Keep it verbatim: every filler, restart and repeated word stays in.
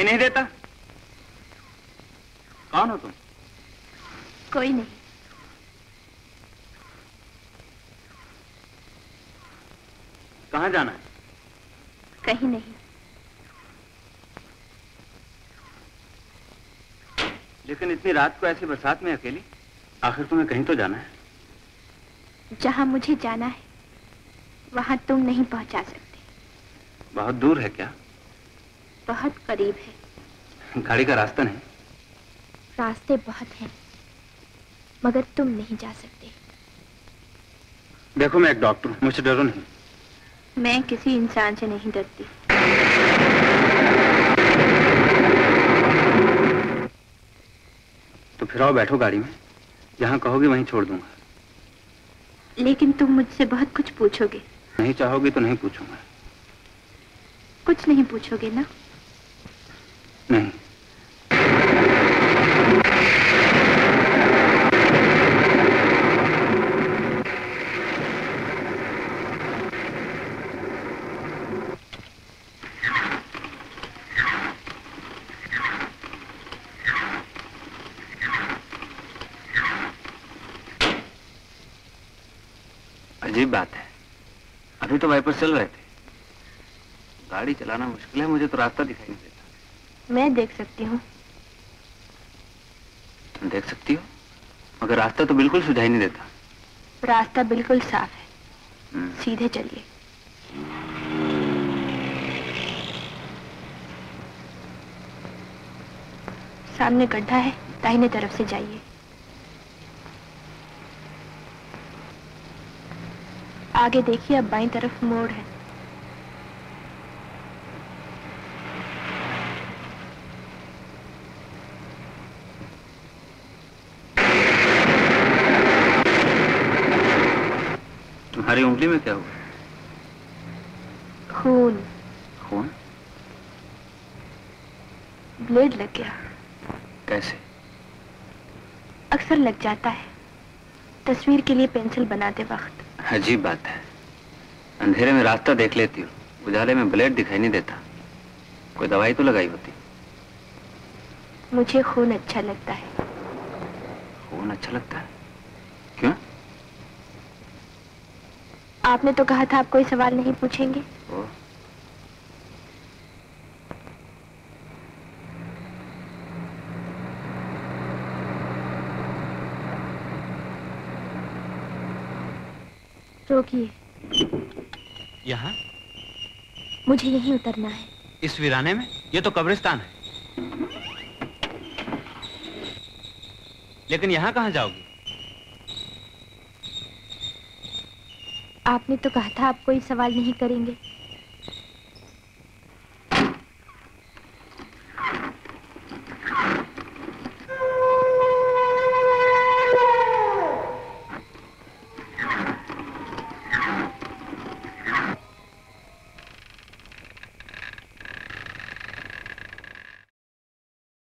दिखाई नहीं देता? कौन हो तुम? कोई नहीं। कहाँ जाना है? कहीं नहीं। लेकिन इतनी रात को ऐसी बरसात में अकेली? आखिर तुम्हें कहीं तो जाना है। जहाँ मुझे जाना है वहाँ तुम नहीं पहुँचा सकते। बहुत दूर है क्या? बहुत करीब है। गाड़ी का रास्ता नहीं? रास्ते बहुत हैं, मगर तुम नहीं जा सकते। देखो मैं एक डॉक्टर हूँ, मुझसे डरो नहीं। मैं किसी इंसान से नहीं डरती। तो फिर आओ बैठो गाड़ी में, जहाँ कहोगे वहीं छोड़ दूंगा। लेकिन तुम मुझसे बहुत कुछ पूछोगे। नहीं चाहोगे तो नहीं पूछूंगा। कुछ नहीं पूछोगे ना? नहीं। अजीब बात है, अभी तो वाइपर चल रहे थे। गाड़ी चलाना मुश्किल है, मुझे तो रास्ता दिखाई नहीं देता। मैं देख सकती हूँ। तुम देख सकती हो, मगर रास्ता तो बिल्कुल सुझाई नहीं देता। रास्ता बिल्कुल साफ है, सीधे चलिए। सामने गड्ढा है, दाहिने तरफ से जाइए। आगे देखिए, अब बाईं तरफ मोड़ है। तुम्हारी उंगली में क्या हुआ? खून। खून? ब्लेड लग गया। कैसे? अक्सर लग जाता है, तस्वीर के लिए पेंसिल बनाते वक्त। अजीब बात है, अंधेरे में रास्ता देख लेती हूँ, उजाले में ब्लेड दिखाई नहीं देता। कोई दवाई तो लगाई होती। मुझे खून अच्छा लगता है। खून अच्छा लगता है? क्यों? आपने तो कहा था आप कोई सवाल नहीं पूछेंगे। ओ। रोकिए। यहाँ? मुझे यहीं उतरना है। इस वीराने में? ये तो कब्रिस्तान है। लेकिन यहाँ कहाँ जाओगी? आपने तो कहा था आप कोई सवाल नहीं करेंगे।